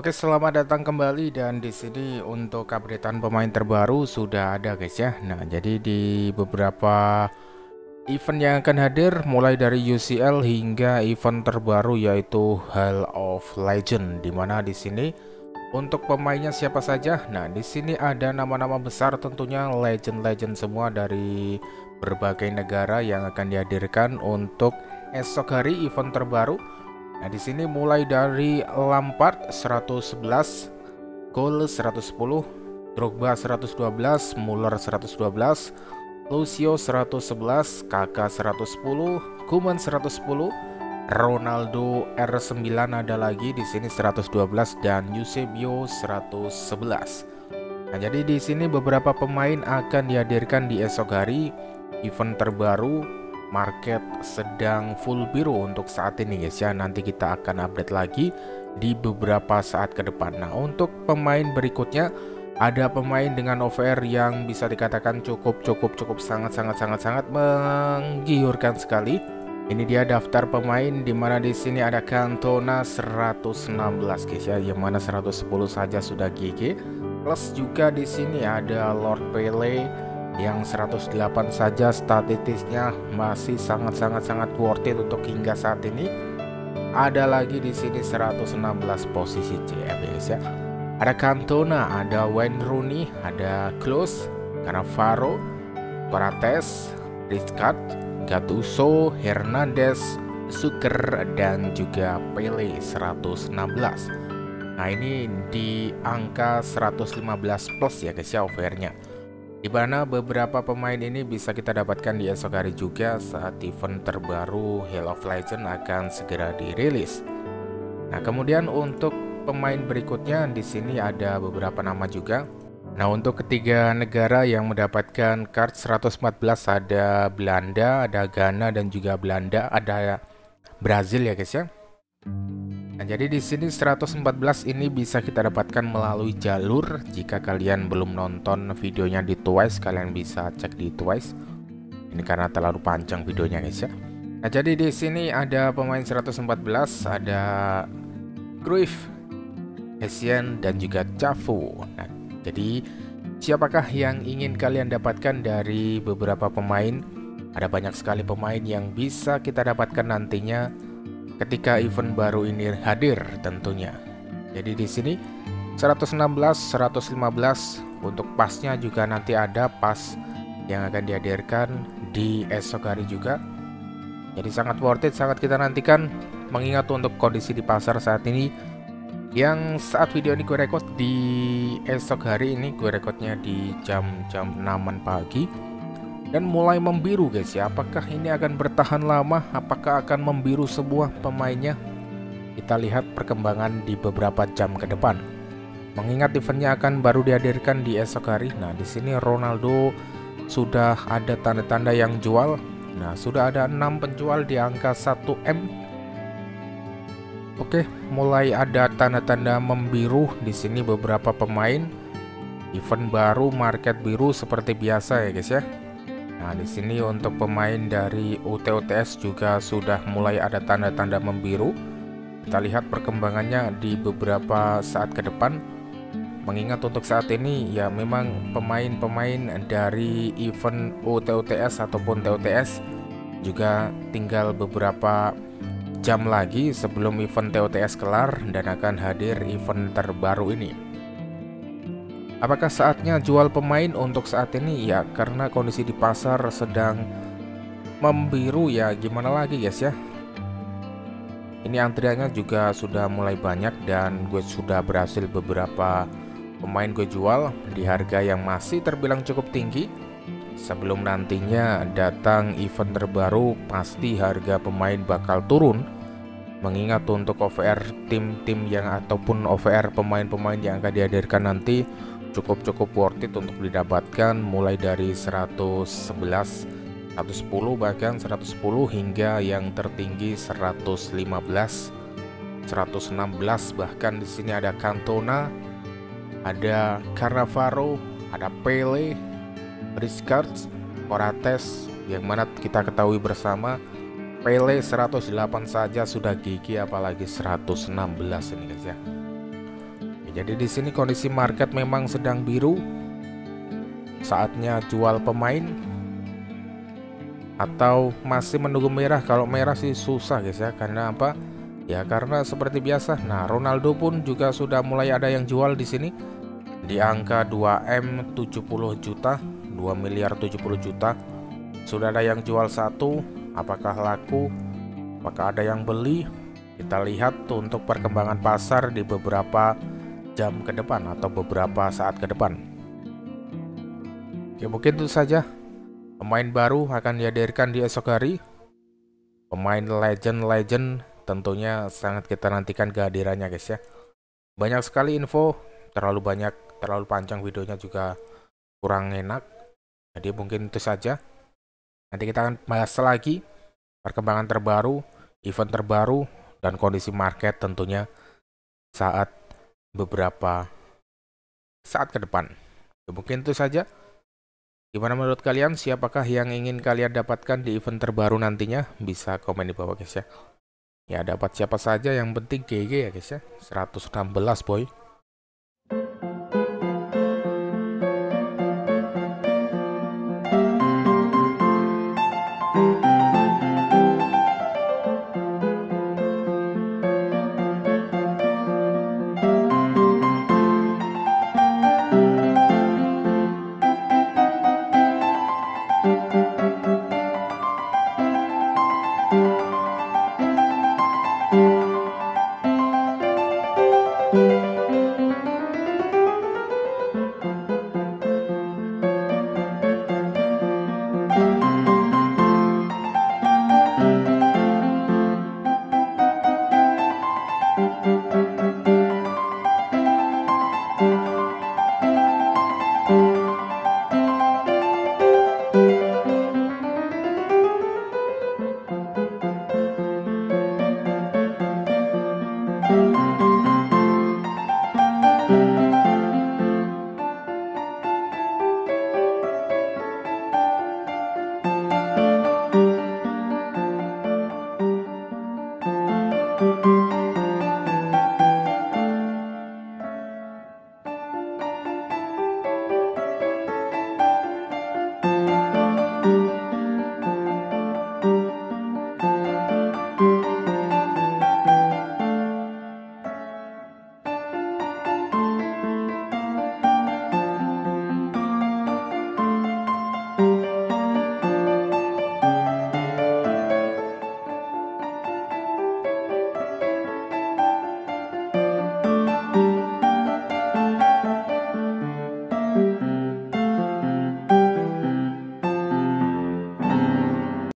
Oke, selamat datang kembali, dan di sini untuk updatean pemain terbaru sudah ada guys ya. Nah, jadi di beberapa event yang akan hadir mulai dari UCL hingga event terbaru yaitu Hall of Legends, dimana di sini untuk pemainnya siapa saja. Nah, di sini ada nama-nama besar tentunya legend-legend semua dari berbagai negara yang akan dihadirkan untuk esok hari event terbaru. Nah, di sini mulai dari Lampard 111, Cole 110, Drogba 112, Muller 112, Lucio 111, Kaka 110, Koeman 110, Ronaldo R9 ada lagi di sini 112 dan Eusebio 111. Nah, jadi di sini beberapa pemain akan dihadirkan di esok hari event terbaru. Market sedang full biru untuk saat ini guys ya, nanti kita akan update lagi di beberapa saat ke depan. Nah, untuk pemain berikutnya ada pemain dengan OVR yang bisa dikatakan cukup sangat menggiurkan sekali. Ini dia daftar pemain, dimana di sini ada Cantona 116 guys ya, yang mana 110 saja sudah GG. Plus juga di sini ada Lord Pele yang 108 saja, statistiknya masih sangat worth it untuk hingga saat ini. Ada lagi di sini 116 posisi CF ya. Ada Cantona, ada Wayne Rooney, ada Close, Carnavaro, Korates, Rizkard, Gattuso, Hernandez, Suker, dan juga Pele 116. Nah, ini di angka 115 plus ya guys ya overnya, di mana beberapa pemain ini bisa kita dapatkan di esok hari juga saat event terbaru Hall of Legends akan segera dirilis. Nah, kemudian untuk pemain berikutnya di sini ada beberapa nama juga. Nah, untuk ketiga negara yang mendapatkan card 114 ada Belanda, ada Ghana dan juga Belanda, ada Brazil ya guys ya. Nah, jadi di sini 114 ini bisa kita dapatkan melalui jalur. Jika kalian belum nonton videonya di TOTS, kalian bisa cek di TOTS. Ini karena terlalu panjang videonya guys ya. Nah, jadi di sini ada pemain 114, ada Gruif, Esian dan juga Cafu. Nah, jadi siapakah yang ingin kalian dapatkan dari beberapa pemain? Ada banyak sekali pemain yang bisa kita dapatkan nantinya ketika event baru ini hadir tentunya. Jadi di sini 116, 115 untuk pasnya juga nanti ada pas yang akan dihadirkan di esok hari juga. Jadi sangat worth it, sangat kita nantikan, mengingat untuk kondisi di pasar saat ini. Yang saat video ini gue record di esok hari ini, gue recordnya di jam 6 pagi. Dan mulai membiru guys ya, apakah ini akan bertahan lama, apakah akan membiru sebuah pemainnya? Kita lihat perkembangan di beberapa jam ke depan. Mengingat eventnya akan baru dihadirkan di esok hari. Nah, di sini Ronaldo sudah ada tanda-tanda yang jual. Nah, sudah ada 6 penjual di angka 1M. Oke, mulai ada tanda-tanda membiru di sini beberapa pemain. Event baru market biru seperti biasa ya guys ya. Nah, di sini untuk pemain dari UTOTS juga sudah mulai ada tanda-tanda membiru. Kita lihat perkembangannya di beberapa saat ke depan. Mengingat untuk saat ini ya memang pemain-pemain dari event UTOTS ataupun TOTS juga tinggal beberapa jam lagi sebelum event TOTS kelar dan akan hadir event terbaru ini. Apakah saatnya jual pemain untuk saat ini? Ya, karena kondisi di pasar sedang membiru ya, gimana lagi guys ya. Ini antriannya juga sudah mulai banyak dan gue sudah berhasil beberapa pemain gue jual di harga yang masih terbilang cukup tinggi. Sebelum nantinya datang event terbaru, pasti harga pemain bakal turun. Mengingat untuk OVR tim-tim yang ataupun OVR pemain-pemain yang akan dihadirkan nanti cukup worth it untuk didapatkan, mulai dari 111, 110 bahkan 110 hingga yang tertinggi 115, 116 bahkan. Di sini ada Cantona, ada Carnavaro, ada Pele, Rischkarts, Korates, yang mana kita ketahui bersama Pele 108 saja sudah gigi, apalagi 116 ini guys ya. Jadi di sini kondisi market memang sedang biru. Saatnya jual pemain atau masih menunggu merah? Kalau merah sih susah guys ya, karena apa? Ya karena seperti biasa. Nah, Ronaldo pun juga sudah mulai ada yang jual di sini di angka 2M 70 juta, 2 miliar 70 juta. Sudah ada yang jual satu, apakah laku? Apakah ada yang beli? Kita lihat untuk perkembangan pasar di beberapa jam ke depan atau beberapa saat ke depan. Ya mungkin itu saja. Pemain baru akan dihadirkan di esok hari. Pemain legend-legend tentunya sangat kita nantikan kehadirannya guys ya. Banyak sekali info, terlalu banyak, terlalu panjang videonya juga kurang enak. Jadi mungkin itu saja. Nanti kita akan bahas lagi perkembangan terbaru, event terbaru, dan kondisi market tentunya saat beberapa saat ke depan. Ya mungkin itu saja. Gimana menurut kalian, siapakah yang ingin kalian dapatkan di event terbaru nantinya? Bisa komen di bawah guys ya. Ya dapat siapa saja, yang penting GG ya guys ya. 116 boy.